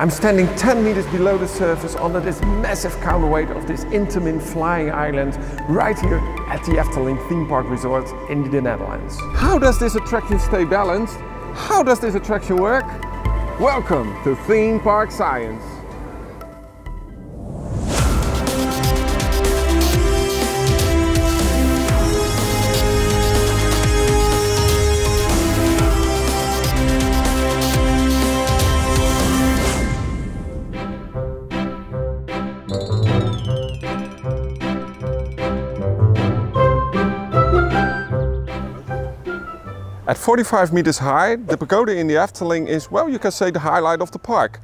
I'm standing 10 meters below the surface under this massive counter weight of this Intamin flying island right here at the Efteling theme park resort in the Netherlands. How does this attraction stay balanced? How does this attraction work? Welcome to Theme Park Science. At 45 meters high, the pagoda in the Efteling is, well, you can say the highlight of the park.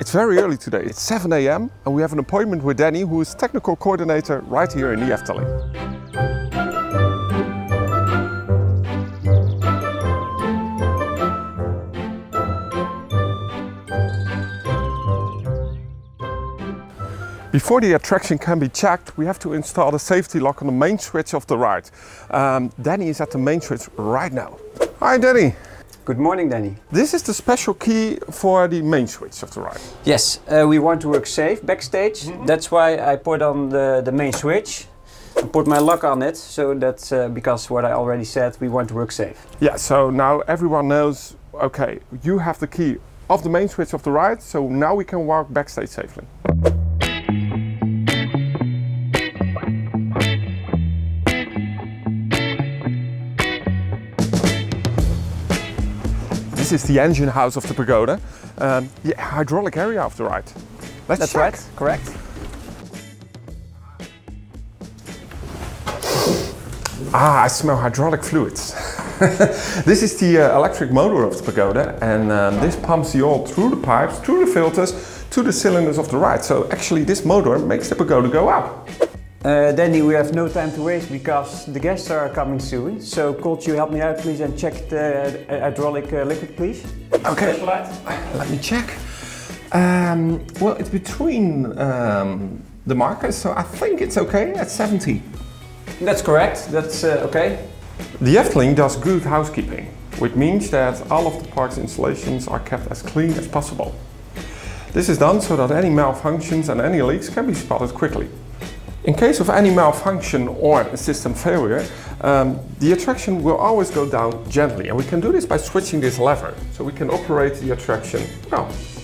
It's very early today, it's 7 a.m. and we have an appointment with Danny, who is technical coordinator right here in the Efteling. Before the attraction can be checked, we have to install the safety lock on the main switch of the ride. Danny is at the main switch right now. Hi Danny. Good morning Danny. This is the special key for the main switch of the ride. Yes, we want to work safe backstage. That's why I put on the main switch and put my lock on it. So that's because what I already said, we want to work safe. Yeah, so now everyone knows, okay, you have the key of the main switch of the ride. So now we can walk backstage safely. This is the engine house of the pagoda, the hydraulic area of the ride. That's check. Right, correct. I smell hydraulic fluids. This is the electric motor of the pagoda, and this pumps the oil through the pipes, through the filters, to the cylinders of the ride. So actually this motor makes the pagoda go up. Danny, we have no time to waste because the guests are coming soon. So, Colt, you help me out, please, and check the hydraulic liquid, please. Okay. Let me check. Well, it's between the markers, so I think it's okay at 70. That's correct. That's okay. The Efteling does good housekeeping, which means that all of the park's installations are kept as clean as possible. This is done so that any malfunctions and any leaks can be spotted quickly. In case of any malfunction or a system failure, the attraction will always go down gently, and we can do this by switching this lever. So we can operate the attraction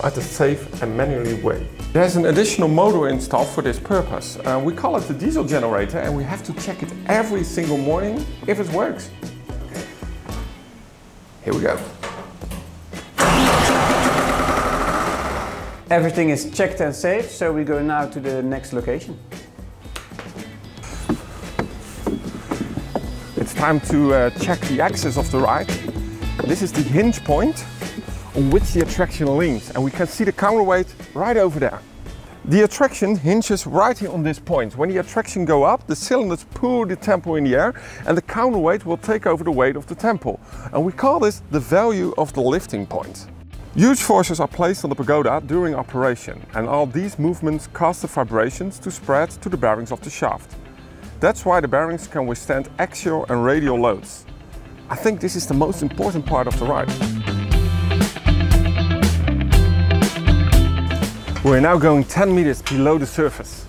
at a safe and manually way. There's an additional motor installed for this purpose. We call it the diesel generator, and we have to check it every single morning if it works. Here we go. Everything is checked and safe, so we go now to the next location. It's time to check the axis of the ride. This is the hinge point on which the attraction leans, and we can see the counterweight right over there. The attraction hinges right here on this point. When the attraction goes up, the cylinders pull the temple in the air and the counterweight will take over the weight of the temple. And we call this the value of the lifting point. Huge forces are placed on the pagoda during operation, and all these movements cause the vibrations to spread to the bearings of the shaft. That's why the bearings can withstand axial and radial loads. I think this is the most important part of the ride. We're now going 10 meters below the surface.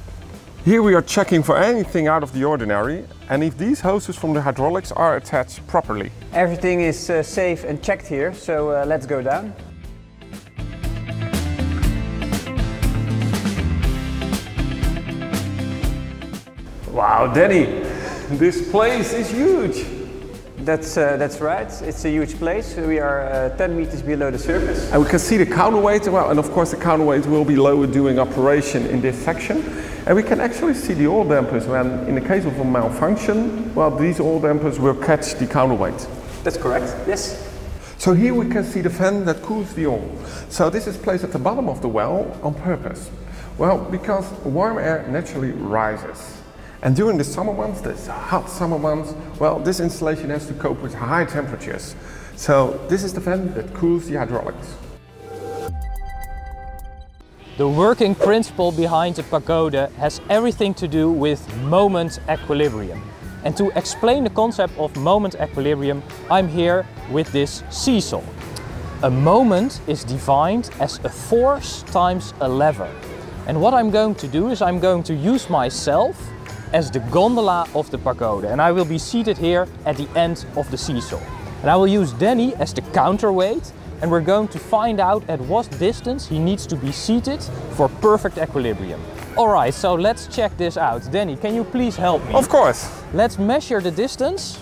Here we are checking for anything out of the ordinary, and if these hoses from the hydraulics are attached properly. Everything is safe and checked here, so let's go down. Wow, Danny, this place is huge. That's right, it's a huge place. We are 10 meters below the surface. And we can see the counterweight, well, and of course the counterweight will be lower during operation in this section. And we can actually see the oil dampers when, in the case of a malfunction, well, these oil dampers will catch the counterweight. That's correct, yes. So here we can see the fan that cools the oil. So this is placed at the bottom of the well on purpose. Well, because warm air naturally rises. And during the summer months, these hot summer months, well, this installation has to cope with high temperatures. So this is the fan that cools the hydraulics. The working principle behind the pagoda has everything to do with moment equilibrium. And to explain the concept of moment equilibrium, I'm here with this seesaw. A moment is defined as a force times a lever. And what I'm going to do is I'm going to use myself as the gondola of the pagoda. And I will be seated here at the end of the seesaw. And I will use Danny as the counterweight. And we're going to find out at what distance he needs to be seated for perfect equilibrium. All right, so let's check this out. Danny, can you please help me? Of course. Let's measure the distance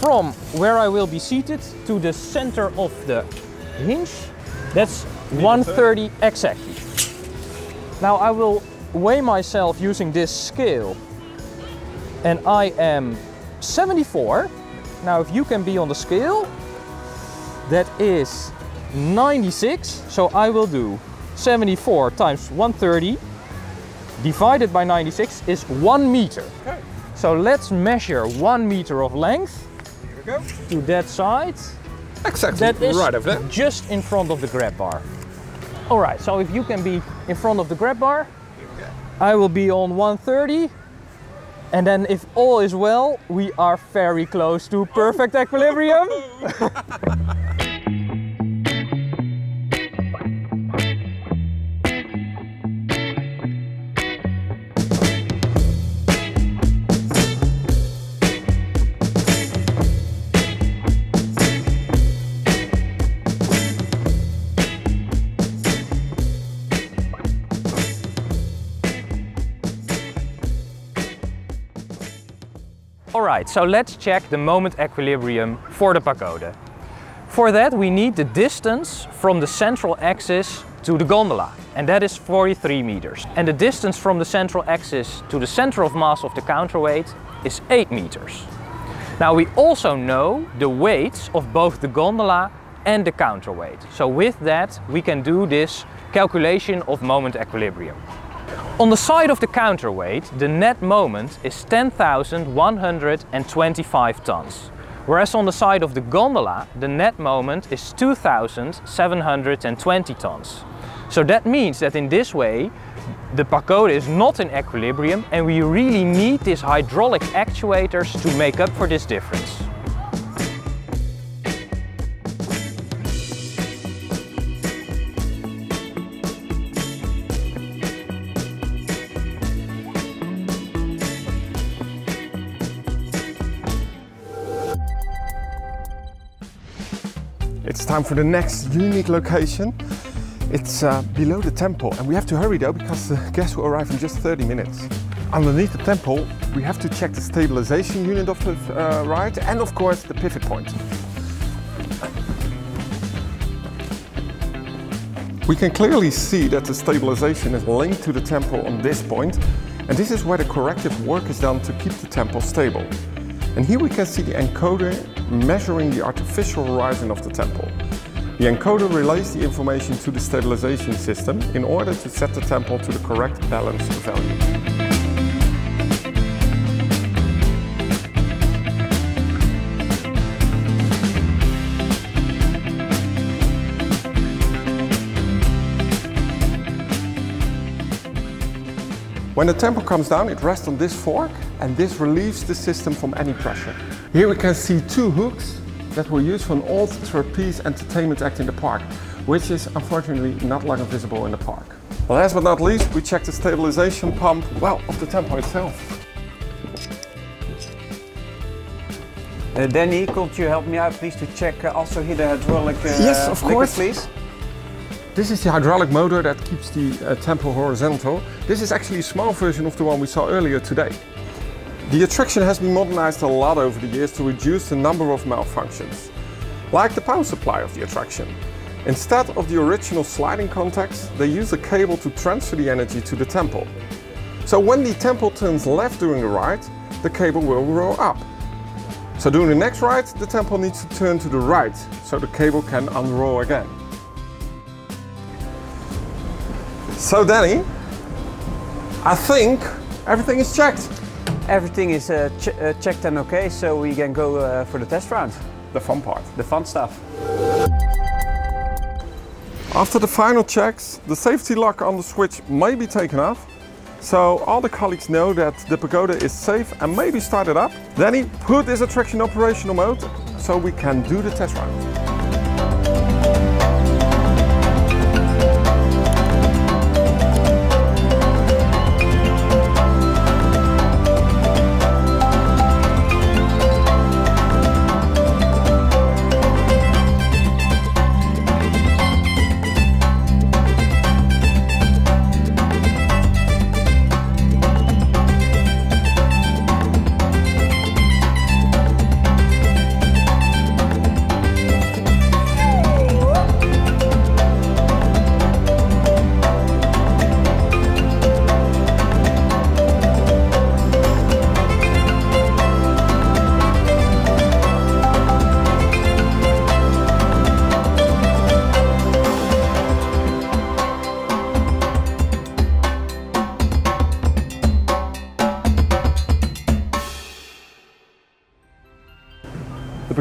from where I will be seated to the center of the hinge. That's 130 exactly. Now I will weigh myself using this scale, and I am 74. Now if you can be on the scale, that is 96. So I will do 74 times 130 divided by 96 is 1 meter. Okay. So let's measure 1 meter of length. Here we go. To that side. Exactly, that is right over there. Just in front of the grab bar. All right, so if you can be in front of the grab bar, I will be on 130. And then if all is well, we are very close to perfect equilibrium. Alright, so let's check the moment equilibrium for the pagoda. For that we need the distance from the central axis to the gondola, and that is 43 meters. And the distance from the central axis to the center of mass of the counterweight is 8 meters. Now we also know the weights of both the gondola and the counterweight. So with that we can do this calculation of moment equilibrium. On the side of the counterweight, the net moment is 10,125 tons, whereas on the side of the gondola, the net moment is 2,720 tons. So that means that in this way, the pagoda is not in equilibrium, and we really need these hydraulic actuators to make up for this difference. It's time for the next unique location. It's below the temple, and we have to hurry though because the guests will arrive in just 30 minutes. Underneath the temple, we have to check the stabilization unit of the ride and of course the pivot point. We can clearly see that the stabilization is linked to the temple on this point, and this is where the corrective work is done to keep the temple stable. And here we can see the encoder measuring the artificial horizon of the temple. The encoder relays the information to the stabilization system in order to set the temple to the correct balanced value. When the temple comes down, it rests on this fork, and this relieves the system from any pressure. Here we can see two hooks that were used for an old trapeze entertainment act in the park, which is unfortunately not longer visible in the park. Last but not least, we check the stabilization pump, well, of the temple itself. Danny, could you help me out please to check also here the hydraulic yes, of course, please. This is the hydraulic motor that keeps the temple horizontal. This is actually a small version of the one we saw earlier today. The attraction has been modernized a lot over the years to reduce the number of malfunctions, like the power supply of the attraction. Instead of the original sliding contacts, they use a cable to transfer the energy to the temple. So when the temple turns left during the ride, the cable will roll up. So during the next ride, the temple needs to turn to the right, so the cable can unroll again. So Danny, I think everything is checked. Everything is checked and okay, so we can go for the test round. The fun part. The fun stuff. After the final checks, the safety lock on the switch may be taken off, so all the colleagues know that the pagoda is safe and may be started up. Danny, put this attraction in operational mode so we can do the test round.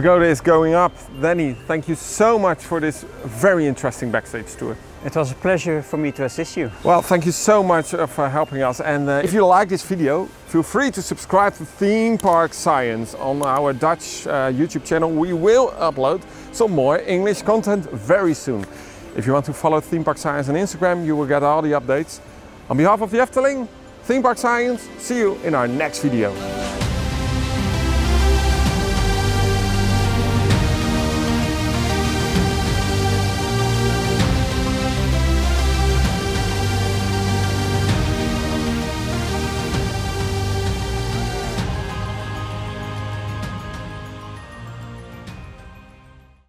Pagoda is going up. Danny, thank you so much for this very interesting backstage tour. It was a pleasure for me to assist you. Well, thank you so much for helping us. And if you like this video, feel free to subscribe to Theme Park Science on our Dutch YouTube channel. We will upload some more English content very soon. If you want to follow Theme Park Science on Instagram, you will get all the updates. On behalf of the Efteling, Theme Park Science, see you in our next video.